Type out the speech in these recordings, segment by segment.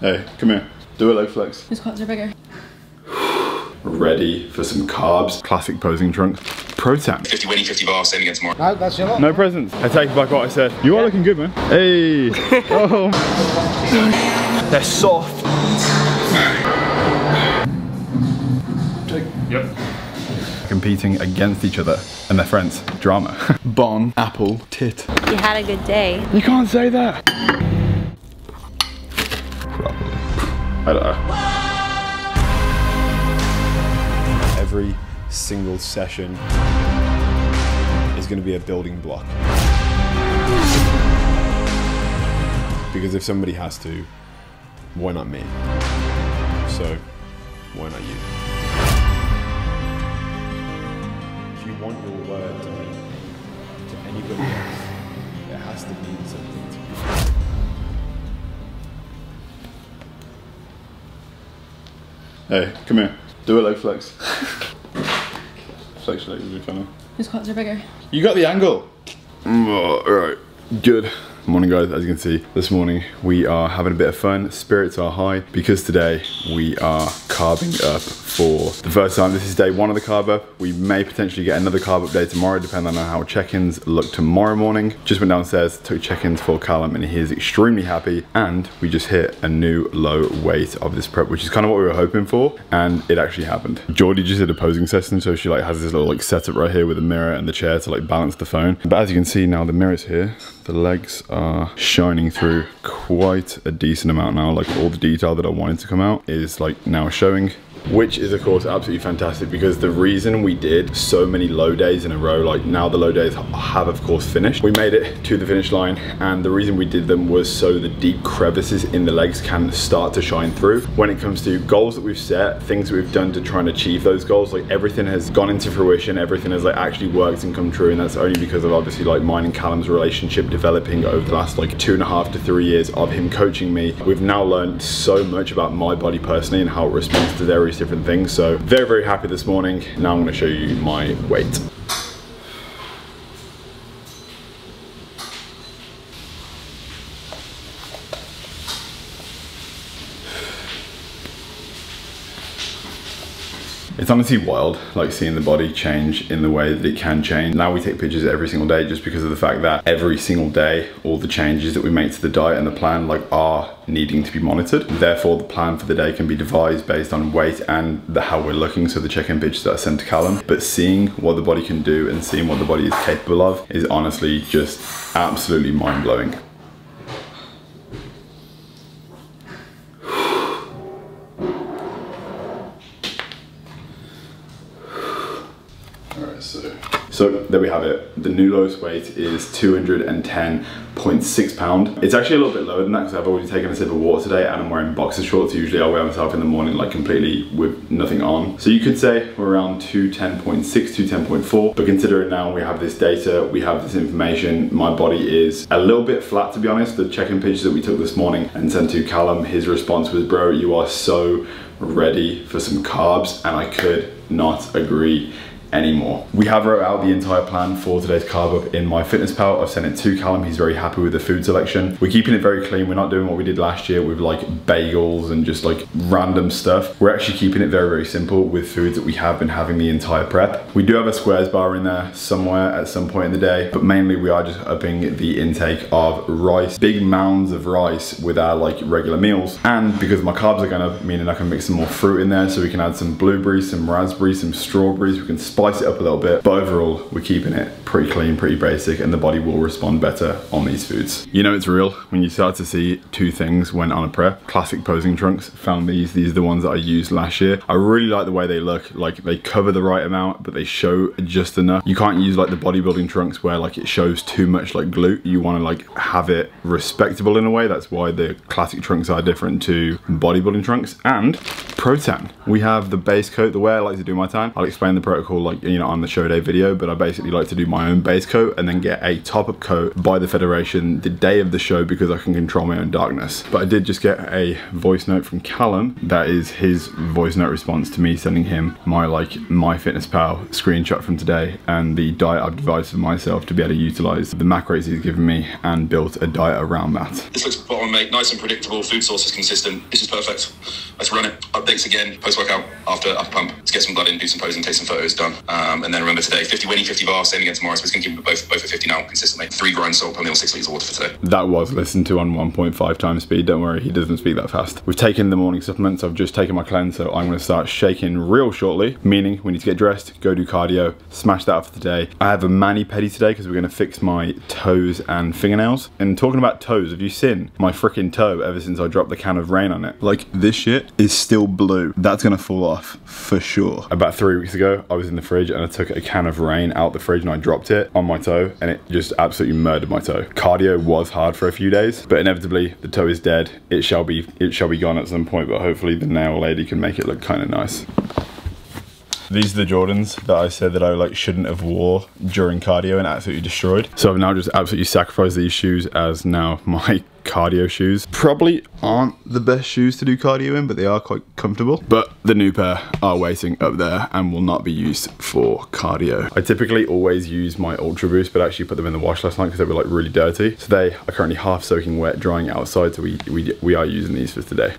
Hey, come here. Do a low flex. Those quads are bigger. Ready for some carbs. Classic posing trunk. Pro Tan. 50 winning, 50 bar, same against tomorrow. No, that's your lot. No presents. I take back what I said. You are looking good, man. Hey. Oh. They're soft. Yep. Competing against each other and their friends. Drama. Bon, apple, tit. You had a good day. You can't say that. I don't know. Every single session is going to be a building block. Because if somebody has to, why not me? So, why not you? If you want your word to mean to anybody else, it has to mean something to you. Hey, come here. Do a leg flex. Flex your legs if you can. Those quads are bigger. You got the angle. Alright, good. Morning guys, as you can see, this morning we are having a bit of fun. Spirits are high because today we are carbing up for the first time. This is day one of the carb up. We may potentially get another carb up day tomorrow, depending on how check-ins look tomorrow morning. Just went downstairs, took check-ins for Callum and he is extremely happy. And we just hit a new low weight of this prep, which is kind of what we were hoping for. And it actually happened. Geordie just did a posing session. So she like has this little like setup right here with a mirror and the chair to like balance the phone. But as you can see now, the mirror's here. The legs are shining through quite a decent amount now. Like all the detail that I wanted to come out is like now showing, which is of course absolutely fantastic because the reason we did so many low days in a row, like now the low days have of course finished. We made it to the finish line and the reason we did them was so the deep crevices in the legs can start to shine through. When it comes to goals that we've set, things that we've done to try and achieve those goals, like everything has gone into fruition, everything has like actually worked and come true, and that's only because of obviously like mine and Callum's relationship developing over the last like 2.5 to 3 years of him coaching me. We've now learned so much about my body personally and how it responds to their different things, so very, very happy this morning. Now I'm going to show you my weight. It's honestly wild, like seeing the body change in the way that it can change. Now we take pictures every single day just because of the fact that every single day, all the changes that we make to the diet and the plan like are needing to be monitored. Therefore, the plan for the day can be devised based on weight and how we're looking. So the check-in pictures that I sent to Callum, but seeing what the body can do and seeing what the body is capable of is honestly just absolutely mind-blowing. So there we have it. The new lowest weight is 210.6 pounds. It's actually a little bit lower than that because I've already taken a sip of water today and I'm wearing boxer shorts. Usually I wear myself in the morning like completely with nothing on. So you could say we're around 210.6, 210.4. But considering now we have this data, we have this information, my body is a little bit flat to be honest. The check-in pictures that we took this morning and sent to Callum, his response was, bro, you are so ready for some carbs, and I could not agree anymore. We have wrote out the entire plan for today's carb up in MyFitnessPal. I've sent it to Callum. He's very happy with the food selection. We're keeping it very clean. We're not doing what we did last year with like bagels and just like random stuff. We're actually keeping it very, very simple with foods that we have been having the entire prep. We do have a squares bar in there somewhere at some point in the day, but mainly we are just upping the intake of rice, big mounds of rice with our like regular meals. And because my carbs are gonna, meaning I can mix some more fruit in there, so we can add some blueberries, some raspberries, some strawberries, we can spice it up a little bit, but overall we're keeping it pretty clean, pretty basic, and the body will respond better on these foods. You know it's real when you start to see two things when on a prep. Classic posing trunks, found these are the ones that I used last year. I really like the way they look, like they cover the right amount but they show just enough. You can't use like the bodybuilding trunks where like it shows too much like glute. You want to like have it respectable in a way. That's why the classic trunks are different to bodybuilding trunks. And Pro Tan. We have the base coat, the way I like to do my tan. I'll explain the protocol, like, you know, on the show day video, but I basically like to do my own base coat and then get a top-up coat by the Federation the day of the show because I can control my own darkness. But I did just get a voice note from Callum. That is his voice note response to me sending him my, like, MyFitnessPal screenshot from today and the diet I've devised for myself to be able to utilize the macros he's given me and built a diet around that. This looks spot on, mate. Nice and predictable. Food source is consistent. This is perfect. Let's run it. Updates again, post-workout, after upper pump. Let's get some blood in, do some posing, take some photos, done. And then remember today, 50 winning, 50 bar, same again tomorrow. So it's going to keep both at 50 now, consistently. 3 grinds salt per meal, 6 liters of water for today. That was listened to on 1.5 times speed. Don't worry, he doesn't speak that fast. We've taken the morning supplements. I've just taken my cleanse, so I'm going to start shaking real shortly, meaning we need to get dressed, go do cardio, smash that up for the day. I have a mani-pedi today because we're going to fix my toes and fingernails. And talking about toes, have you seen my freaking toe ever since I dropped the can of rain on it? Like, this shit is still blue. That's going to fall off for sure. About 3 weeks ago, I was in the fridge and I took a can of rain out the fridge and I dropped it on my toe and it just absolutely murdered my toe. Cardio was hard for a few days, but inevitably the toe is dead. It shall be gone at some point, but hopefully the nail lady can make it look kind of nice. These are the Jordans that I said that I like shouldn't have wore during cardio and absolutely destroyed. So I've now just absolutely sacrificed these shoes as now my cardio shoes. Probably aren't the best shoes to do cardio in, but they are quite comfortable. But the new pair are waiting up there and will not be used for cardio. I typically always use my Ultra Boost, but I actually put them in the wash last night because they were like really dirty. So they are currently half soaking wet, drying outside. So we are using these for today.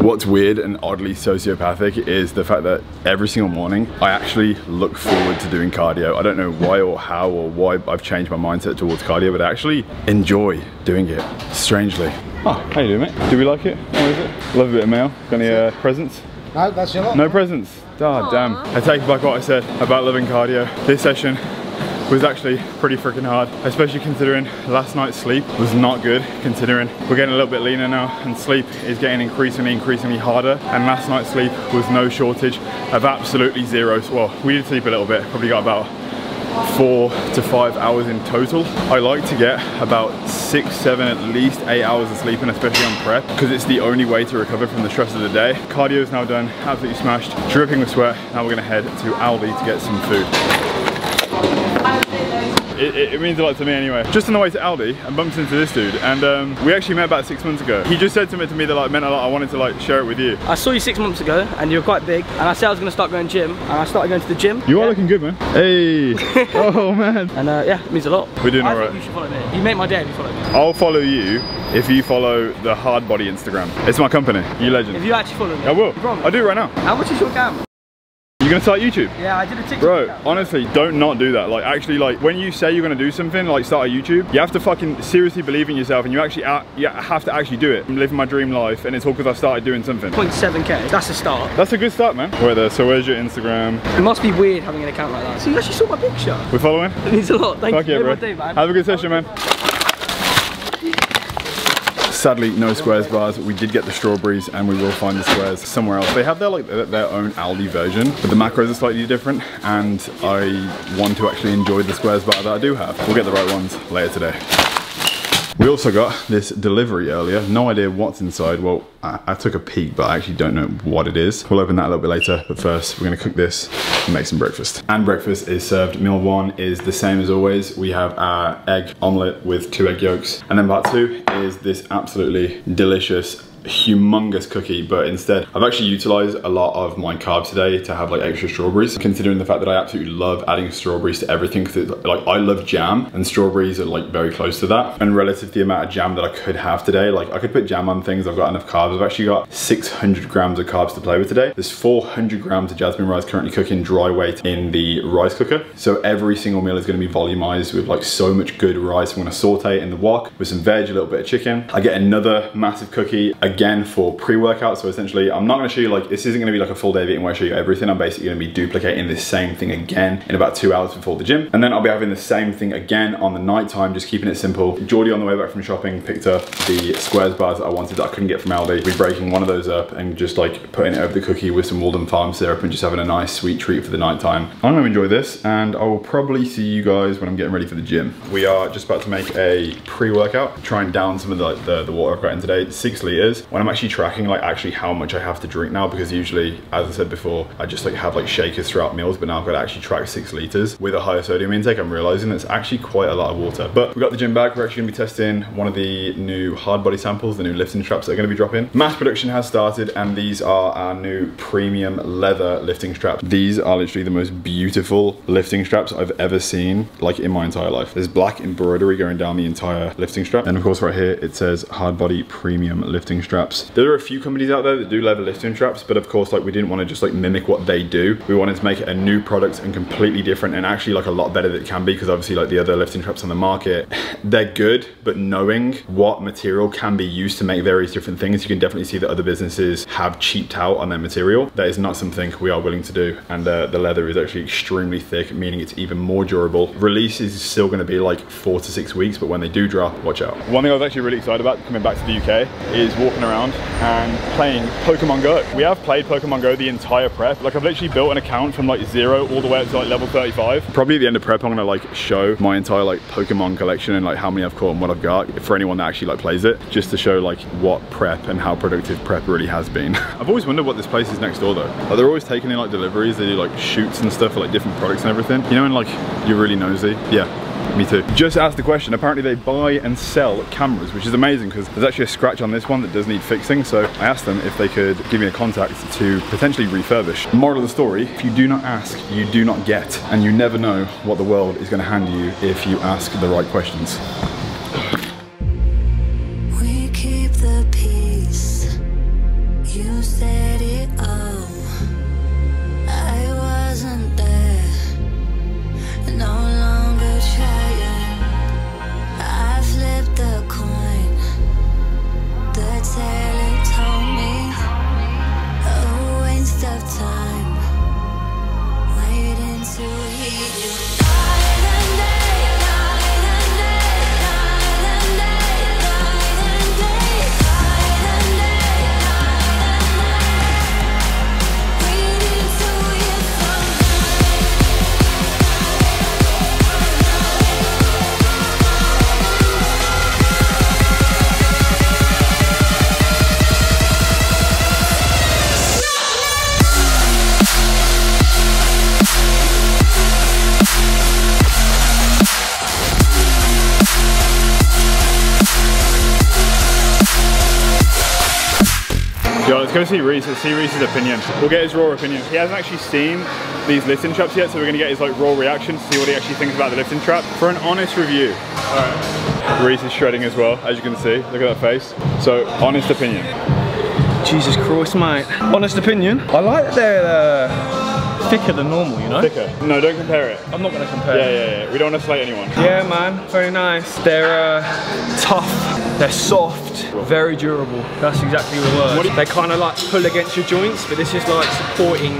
What's weird and oddly sociopathic is the fact that every single morning I actually look forward to doing cardio. I don't know why or how or why I've changed my mindset towards cardio, but I actually enjoy doing it, strangely. Oh, how you doing, mate? Do we like it? How is it? Love a bit of mail. Got any presents? No, that's your lot. No presents? Ah, damn. I take back what I said about loving cardio. This session was actually pretty freaking hard, especially considering last night's sleep was not good, considering we're getting a little bit leaner now and sleep is getting increasingly harder, and last night's sleep was no shortage of absolutely zero. Well, we did sleep a little bit, probably got about 4 to 5 hours in total. I like to get about 6, 7, at least 8 hours of sleep, and especially on prep, because it's the only way to recover from the stress of the day. Cardio is now done, absolutely smashed, dripping with sweat. Now we're gonna head to Aldi to get some food. It means a lot to me anyway. Just on the way to Aldi, I bumped into this dude, and we actually met about 6 months ago. He just said something to me that like meant a lot. I wanted to like share it with you. I saw you 6 months ago, and you were quite big, and I said I was going to start going gym, and I started going to the gym. You are looking good, man. Hey. Oh, man. And yeah, it means a lot. We're doing all right. I think you should follow me. You make my day if you follow me. I'll follow you if you follow the Hard Body Instagram. It's my company. You legend. If you actually follow me. I will. I'll do it right now. How much is your camera? You're gonna start YouTube? Yeah, I did a TikTok. Bro, honestly, don't not do that. Like, actually, like, when you say you're gonna do something, like start a YouTube, you have to fucking seriously believe in yourself, and you have to actually do it. I'm living my dream life, and it's all because I started doing something. 0.7k, that's a start. That's a good start, man. Right there, so where's your Instagram? It must be weird having an account like that. So you actually saw my picture. We're following? It means a lot, thank you. Fuck yeah, bro. Have a good session, man. Sadly, no squares bars. We did get the strawberries, and we will find the squares somewhere else. They have their like their own Aldi version, but the macros are slightly different, and I want to actually enjoy the squares bar that I do have. We'll get the right ones later today. We also got this delivery earlier. No idea what's inside. Well, I took a peek, but I actually don't know what it is. We'll open that a little bit later, but first we're gonna cook this and make some breakfast. And breakfast is served. Meal one is the same as always. We have our egg omelette with 2 egg yolks. And then part two is this absolutely delicious, humongous cookie, but instead I've actually utilized a lot of my carbs today to have like extra strawberries, considering the fact that I absolutely love adding strawberries to everything, because like I love jam, and strawberries are like very close to that. And relative to the amount of jam that I could have today, like I could put jam on things. I've got enough carbs. I've actually got 600 grams of carbs to play with today. There's 400 grams of jasmine rice currently cooking dry weight in the rice cooker, so every single meal is going to be volumized with like so much good rice. I'm going to saute in the wok with some veg, a little bit of chicken. I get another massive cookie again for pre-workout. So essentially, I'm not gonna show you like, this isn't gonna be like a full day of eating where I show you everything. I'm basically gonna be duplicating this same thing again in about 2 hours before the gym. And then I'll be having the same thing again on the night time, just keeping it simple. Geordie on the way back from shopping picked up the squares bars that I wanted that I couldn't get from Aldi. We're breaking one of those up and just like putting it over the cookie with some Walden Farm syrup and just having a nice sweet treat for the night time. I'm gonna enjoy this, and I will probably see you guys when I'm getting ready for the gym. We are just about to make a pre-workout, try and down some of the water I've got in today. It's 6 liters. when I'm actually tracking like actually how much I have to drink now, because usually, as I said before, I just like have like shakers throughout meals, but now I've got to actually track 6 liters. With a higher sodium intake, I'm realizing that's actually quite a lot of water. But we got the gym bag. We're actually gonna be testing one of the new hard body samples, the new lifting straps that are gonna be dropping. Mass production has started, and these are our new premium leather lifting straps. These are literally the most beautiful lifting straps I've ever seen, like in my entire life. There's black embroidery going down the entire lifting strap. And of course right here, it says hard body premium lifting straps. There are a few companies out there that do leather lifting straps, but of course, like we didn't wanna just like mimic what they do. We wanted to make it a new product and completely different, and actually like a lot better than it can be, because obviously like the other lifting straps on the market, they're good, but knowing what material can be used to make various different things, you can definitely see that other businesses have cheaped out on their material. That is not something we are willing to do. And the leather is actually extremely thick, meaning it's even more durable. Release is still gonna be like 4 to 6 weeks, but when they do drop, watch out. One thing I was actually really excited about coming back to the UK is walking around and playing Pokemon Go. We have played Pokemon Go the entire prep. Like I've literally built an account from like 0 all the way up to like level 35. Probably at the end of prep, I'm gonna like show my entire like Pokemon collection and like how many I've caught and what I've got for anyone that actually like plays it, just to show like what prep and how productive prep really has been. I've always wondered what this place is next door though. Like they're always taking in like deliveries. They do like shoots and stuff for like different products and everything. You know, and like you're really nosy. Yeah. Me too. Just asked the question, apparently they buy and sell cameras, which is amazing because there's actually a scratch on this one that does need fixing, so I asked them if they could give me a contact to potentially refurbish. Moral of the story, if you do not ask, you do not get, and you never know what the world is going to hand you if you ask the right questions. We keep the peace. You said it all. I wasn't there. No. Let's go see Reese, let's see Reese's opinion. We'll get his raw opinion. He hasn't actually seen these lifting straps yet, so we're gonna get his like raw reaction to see what he actually thinks about the lifting trap for an honest review. All right. Reese is shredding as well, as you can see. Look at that face. So, honest opinion. Jesus Christ, mate. Honest opinion? I like that they're thicker than normal, you know? Thicker. No, don't compare it. I'm not gonna compare it. Yeah, yeah, yeah. We don't wanna slate anyone. Yeah, man, very nice. They're tough. They're soft, very durable. That's exactly the word. They kind of like pull against your joints, but this is like supporting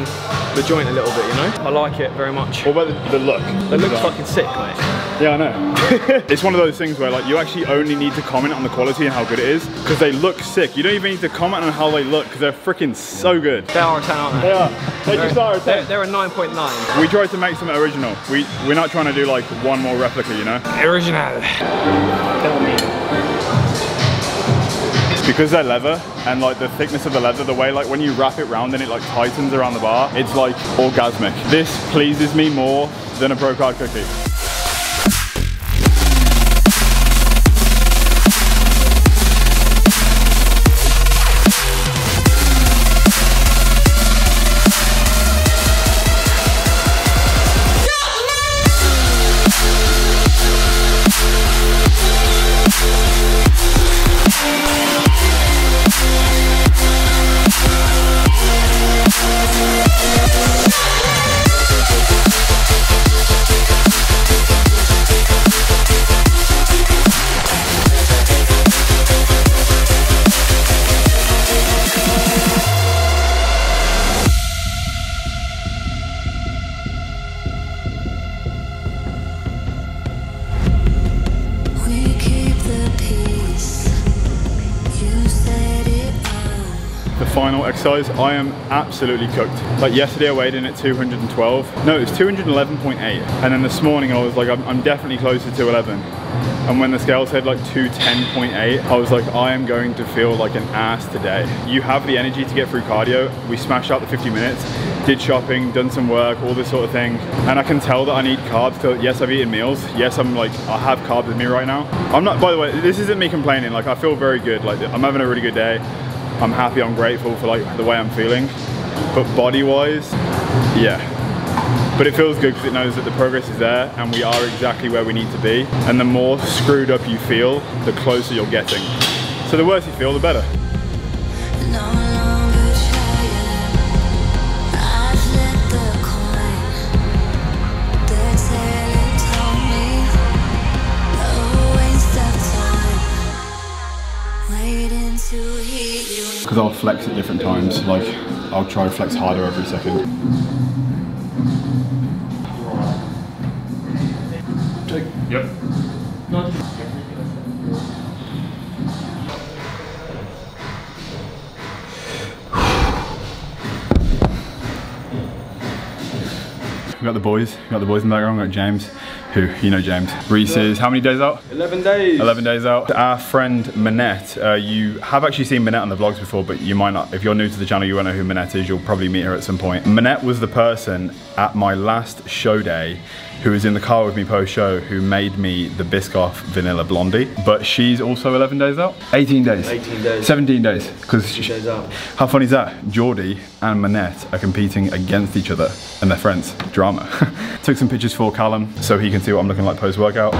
the joint a little bit, you know? I like it very much. What about the look? They look fucking sick, mate. Yeah, I know. It's one of those things where like you actually only need to comment on the quality and how good it is, because they look sick. You don't even need to comment on how they look, because they're freaking so good. They are a 10 out of 10. They are. Take your star at 10. They're a 9.9. We tried to make something original. We're not trying to do like one more replica, you know? Original. Tell me. Because they're leather, and like the thickness of the leather, the way like when you wrap it round and it like tightens around the bar, it's like orgasmic. This pleases me more than a Pro Card cookie. final exercise, I am absolutely cooked. Like yesterday I weighed in at 212. No, it was 211.8. And then this morning I was like, I'm definitely closer to 11. And when the scale said like 210.8, I was like, I am going to feel like an ass today. You have the energy to get through cardio. We smashed out the 50 minutes, did shopping, done some work, all this sort of thing. And I can tell that I need carbs. So yes, I've eaten meals. Yes, I'm like, I have carbs with me right now. I'm not, by the way, this isn't me complaining. Like I feel very good. Like I'm having a really good day. I'm happy, I'm grateful for like the way I'm feeling. But body wise, yeah. But it feels good because it knows that the progress is there and we are exactly where we need to be. And the more screwed up you feel, the closer you're getting. So the worse you feel, the better. Because I'll flex at different times, like I'll try and flex harder every second. Yep. We got the boys. We got the boys in the background. We got James, who you know James. Reese is how many days out? 11 days. 11 days out. Our friend Manette. You have actually seen Manette on the vlogs before, but you might not. If you're new to the channel, you won't know who Manette is. You'll probably meet her at some point. Manette was the person at my last show day who was in the car with me post-show, who made me the Biscoff Vanilla Blondie. But she's also 11 days out? 18 days. 18 days. 17 days. 18 days out. How funny is that? Geordie and Manette are competing against each other and their friends. Drama. Took some pictures for Callum so he can see what I'm looking like post-workout.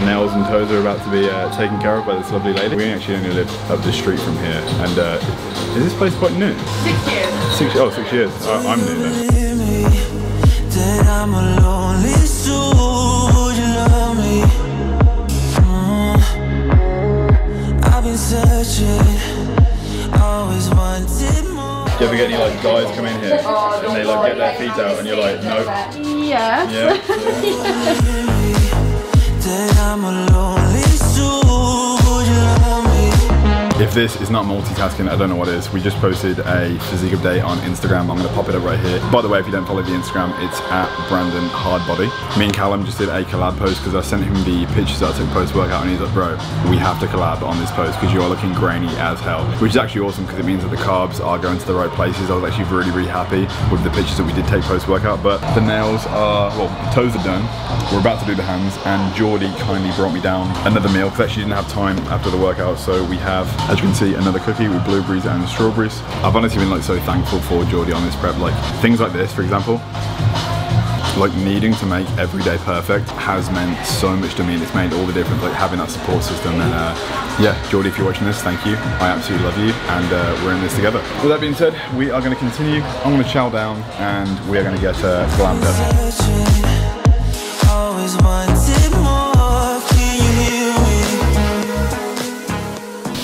Nails and toes are about to be taken care of by this lovely lady. We actually only live up the street from here, and is this place quite new? 6 years. Oh, 6 years. I'm new then. Do you ever get any like guys come in here and they like get their feet out and you're like, no? Yes. Yeah. If this is not multitasking, I don't know what is. We just posted a physique update on Instagram. I'm gonna pop it up right here. By the way, if you don't follow the Instagram, it's @BrandonHardBody. Me and Callum just did a collab post because I sent him the pictures I took post-workout and he's like, bro, we have to collab on this post because you are looking grainy as hell. Which is actually awesome because it means that the carbs are going to the right places. I was actually really, really happy with the pictures that we did take post-workout, but the nails are, well, the toes are done. We're about to do the hands, and Geordie kindly brought me down another meal because actually didn't have time after the workout, so we have, as you can see, another cookie with blueberries and strawberries. I've honestly been like so thankful for Geordie on this prep, like things like this, for example. Like needing to make every day perfect has meant so much to me, and it's made all the difference, like having that support system. And yeah, Geordie, if you're watching this, thank you. I absolutely love you, and we're in this together. With that being said, we are gonna continue. I'm gonna chow down and we are gonna get glammed up.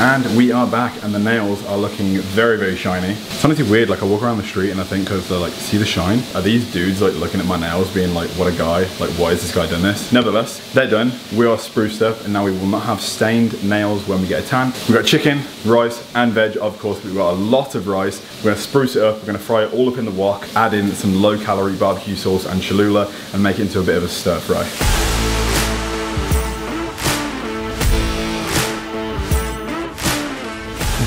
And we are back, and the nails are looking very, very shiny. It's honestly weird, like I walk around the street and I think, cause they're like, see the shine? Are these dudes like looking at my nails being like, what a guy, like why has this guy done this? Nevertheless, they're done. We are spruced up, and now we will not have stained nails when we get a tan. We've got chicken, rice, and veg, of course, but we've got a lot of rice. We're gonna spruce it up, we're gonna fry it all up in the wok, add in some low calorie barbecue sauce and Cholula, and make it into a bit of a stir fry.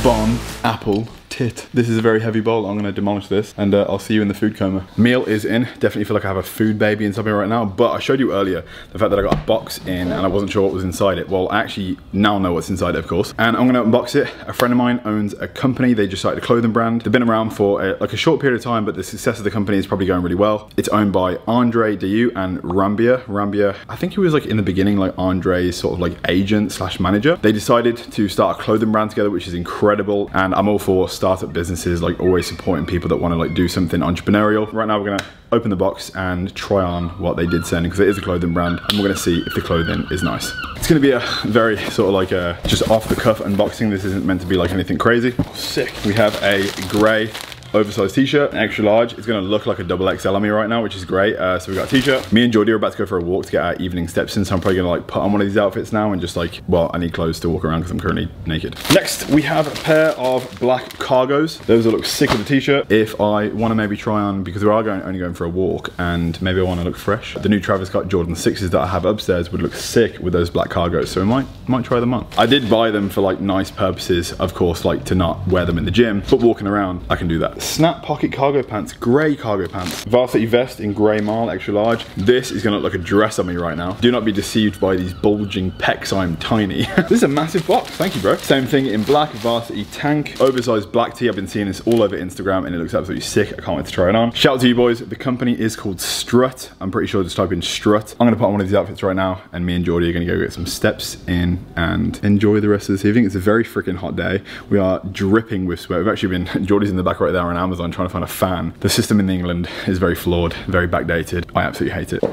Bon apple tit. This is a very heavy bowl. I'm gonna demolish this, and I'll see you in the food coma. Meal is in. Definitely feel like I have a food baby inside me right now, but I showed you earlier the fact that I got a box in and I wasn't sure what was inside it. Well, I actually now know what's inside it, of course, and I'm gonna unbox it. A friend of mine owns a company. They just started a clothing brand. They've been around for a short period of time, but the success of the company is probably going really well. It's owned by Andre Diu and Rambia. Rambia, I think he was like in the beginning, like Andre's sort of like agent slash manager. They decided to start a clothing brand together, which is incredible. And I'm all for startup businesses, like always supporting people that want to like do something entrepreneurial. Right now we're gonna open the box and try on what they did send, because it is a clothing brand, and we're gonna see if the clothing is nice. It's gonna be a very sort of like a just off the cuff unboxing. This isn't meant to be like anything crazy. Sick. We have a grey oversized t-shirt, an extra large. It's gonna look like a double XL on me right now, which is great. So we got a t-shirt. Me and Geordie are about to go for a walk to get our evening steps in, so I'm probably gonna like put on one of these outfits now and just like, well, I need clothes to walk around because I'm currently naked. Next, we have a pair of black cargos. Those will look sick with a t-shirt. If I wanna maybe try on, because we are only going for a walk and maybe I wanna look fresh, the new Travis Scott Jordan 6s that I have upstairs would look sick with those black cargos. So we might try them on. I did buy them for like nice purposes, of course, like to not wear them in the gym, but walking around, I can do that. Snap pocket cargo pants, grey cargo pants. Varsity vest in grey marl, extra large. This is gonna look like a dress on me right now. Do not be deceived by these bulging pecs, I'm tiny. This is a massive box, thank you bro. Same thing in black, varsity tank. Oversized black tee, I've been seeing this all over Instagram and it looks absolutely sick, I can't wait to try it on. Shout out to you boys, the company is called Strut. I'm pretty sure just type in Strut. I'm gonna put on one of these outfits right now and me and Geordie are gonna go get some steps in and enjoy the rest of this evening. It's a very freaking hot day. We are dripping with sweat. We've actually been, Geordie's in the back right there on Amazon trying to find a fan. The system in England is very flawed, very backdated. I absolutely hate it.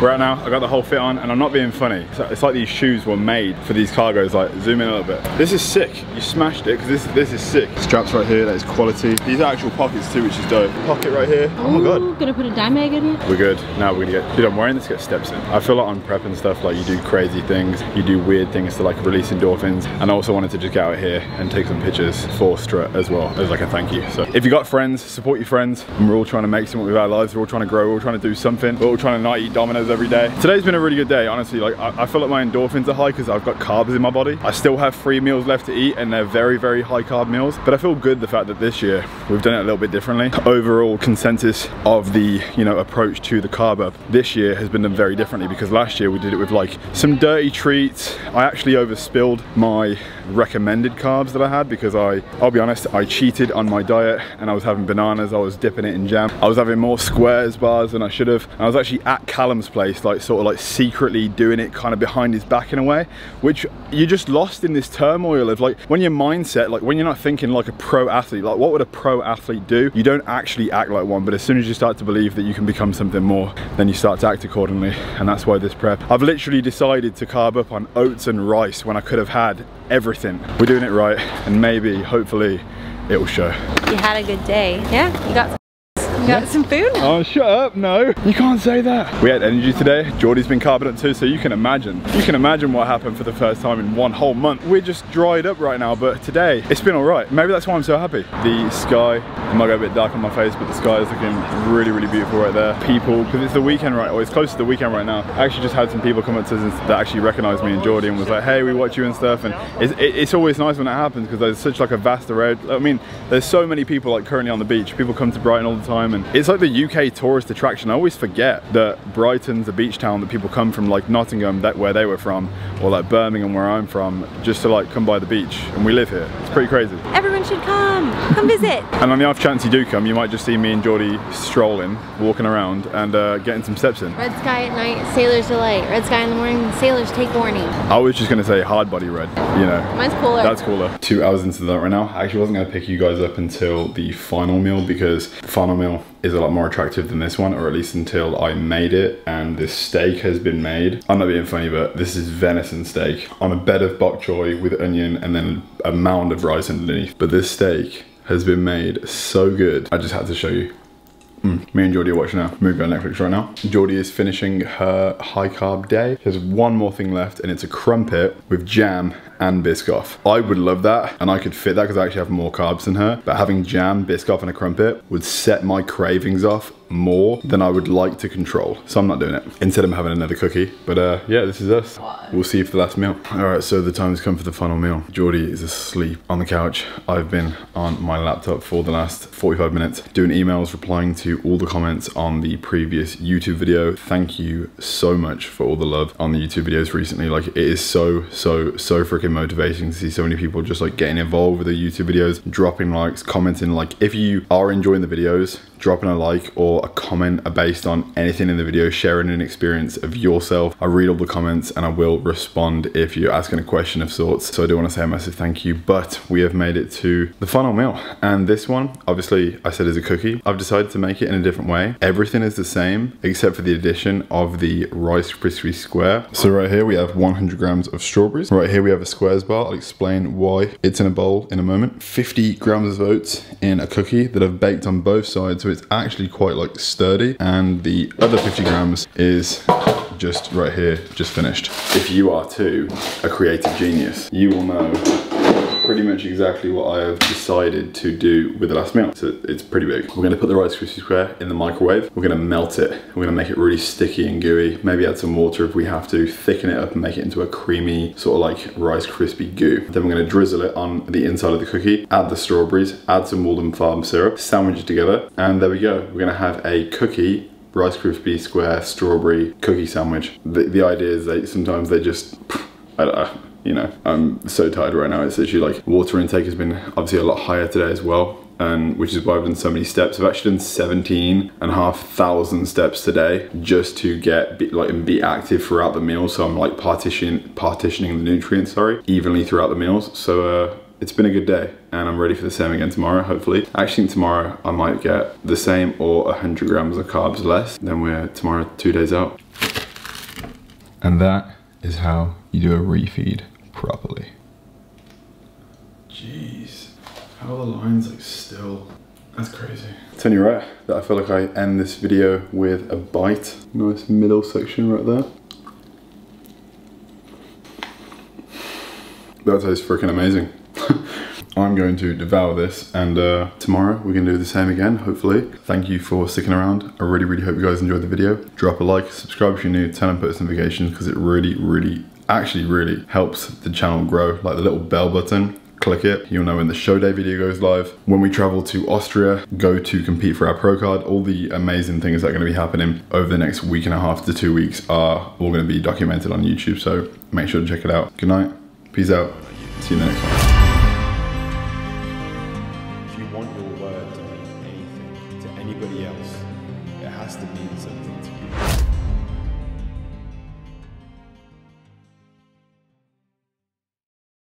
Right now, I got the whole fit on and I'm not being funny. It's like these shoes were made for these cargos. Like, zoom in a little bit. This is sick. You smashed it, because this is sick. Straps right here, that is quality. These are actual pockets too, which is dope. Pocket right here. Oh my God. Gonna put a dime bag in it? We're good. Now we're gonna get, dude, I'm wearing this to get steps in. I feel like on prep and stuff, like you do crazy things. You do weird things to like release endorphins. And I also wanted to just get out here and take some pictures for Strut as well, as like a thank you. So if you got friends, support your friends. And we're all trying to make something with our lives. We're all trying to grow. We're all trying to do something. We're all trying to not eat Domino's every day. Today's been a really good day, honestly. Like I feel like my endorphins are high because I've got carbs in my body. I still have 3 meals left to eat and they're very, very high carb meals. But I feel good the fact that this year we've done it a little bit differently. Overall consensus of the, you know, approach to the carb up this year has been done very differently, because last year we did it with like some dirty treats. I actually overspilled my recommended carbs that I had because I'll be honest, I cheated on my diet and I was having bananas, I was dipping it in jam. I was having more squares bars than I should have. I was actually at Callum's place, like sort of like secretly doing it kind of behind his back in a way, which you're just lost in this turmoil of like when your mindset, like when you're not thinking like a pro athlete, like what would a pro athlete do? You don't actually act like one, but as soon as you start to believe that you can become something more, then you start to act accordingly. And that's why this prep, I've literally decided to carb up on oats and rice when I could have had everything. We're doing it right and maybe, hopefully, it will show. You had a good day. Yeah, you got got some food? Oh, shut up, no. You can't say that. We had energy today. Geordie's been carbon up too, so you can imagine. You can imagine what happened for the first time in one whole month. We're just dried up right now, but today, it's been all right. Maybe that's why I'm so happy. The sky, it might go a bit dark on my face, but the sky is looking really, really beautiful right there. People, because it's the weekend right, or it's close to the weekend right now. I actually just had some people come up to us that actually recognized me and Geordie and was like, hey, we watch you and stuff. And it's always nice when that happens, because there's such like a vast array. I mean, there's so many people like currently on the beach. People come to Brighton all the time. And it's like the UK tourist attraction. I always forget that Brighton's a beach town that people come from, like Nottingham, that where they were from, or like Birmingham where I'm from, just to like come by the beach, and we live here. It's pretty crazy. Everyone should come visit. And on the off chance you do come, you might just see me and Geordie strolling, walking around and getting some steps in. Red sky at night, sailor's delight. Red sky in the morning, sailors take warning. I was just gonna say hard body red, you know. Mine's cooler. That's cooler. 2 hours into that right now. I actually wasn't gonna pick you guys up until the final meal, because the final meal is a lot more attractive than this one, or at least until I made it, and this steak has been made. I'm not being funny, but this is venison steak on a bed of bok choy with onion and then a mound of rice underneath. But this steak has been made so good. I just had to show you. Me and Geordie are watching our movie on Netflix right now. Geordie is finishing her high carb day. She has one more thing left and it's a crumpet with jam and Biscoff. I would love that and I could fit that because I actually have more carbs than her. But having jam, Biscoff and a crumpet would set my cravings off more than I would like to control. So I'm not doing it. Instead I'm having another cookie. But yeah, this is us. We'll see you for the last meal. All right, so the time has come for the final meal. Geordie is asleep on the couch. I've been on my laptop for the last 45 minutes doing emails, replying to all the comments on the previous YouTube video. Thank you so much for all the love on the YouTube videos recently. Like it is so freaking motivating to see so many people just like getting involved with the YouTube videos, dropping likes, commenting. Like if you are enjoying the videos, dropping a like or a comment based on anything in the video, sharing an experience of yourself. I read all the comments and I will respond if you're asking a question of sorts. So I do want to say a massive thank you, but we have made it to the final meal. And this one, obviously I said is a cookie. I've decided to make it in a different way. Everything is the same except for the addition of the Rice Krispie Square. So right here we have 100 grams of strawberries. Right here we have a Squares bar. I'll explain why it's in a bowl in a moment. 50 grams of oats in a cookie that I've baked on both sides, so it's actually quite like sturdy, and the other 50 grams is just right here, just finished. If you are too a creative genius, you will know pretty much exactly what I have decided to do with the last meal. So it's pretty big. We're gonna put the Rice Krispie Square in the microwave. We're gonna melt it. We're gonna make it really sticky and gooey. Maybe add some water if we have to, thicken it up and make it into a creamy sort of like Rice Krispie goo. Then we're gonna drizzle it on the inside of the cookie, add the strawberries, add some Walden Farm syrup, sandwich it together, and there we go. We're gonna have a cookie Rice Krispie Square strawberry cookie sandwich. The idea is that sometimes they just, I don't know. You know, I'm so tired right now. It's literally like water intake has been obviously a lot higher today as well, and which is why I've done so many steps. I've actually done 17,500 steps today just to be active throughout the meal. So I'm like partitioning the nutrients, sorry, evenly throughout the meals. So it's been a good day, and I'm ready for the same again tomorrow, hopefully. I actually think tomorrow I might get the same or 100 grams of carbs less. Then we're tomorrow 2 days out. And that is how you do a refeed properly. Jeez, how are the lines like still? That's crazy. It's only right that I feel like I end this video with a bite. Nice middle section right there. That tastes freaking amazing. I'm going to devour this, and tomorrow we're going to do the same again, hopefully. Thank you for sticking around. I really, really hope you guys enjoyed the video. Drop a like, subscribe if you're new, turn on post notifications, because it really, really, actually really helps the channel grow. Like the little bell button, click it. You'll know when the show day video goes live, when we travel to Austria, go to compete for our pro card. All the amazing things that are going to be happening over the next week and a half to 2 weeks are all going to be documented on YouTube. So make sure to check it out. Good night. Peace out. See you in the next one. Something to you.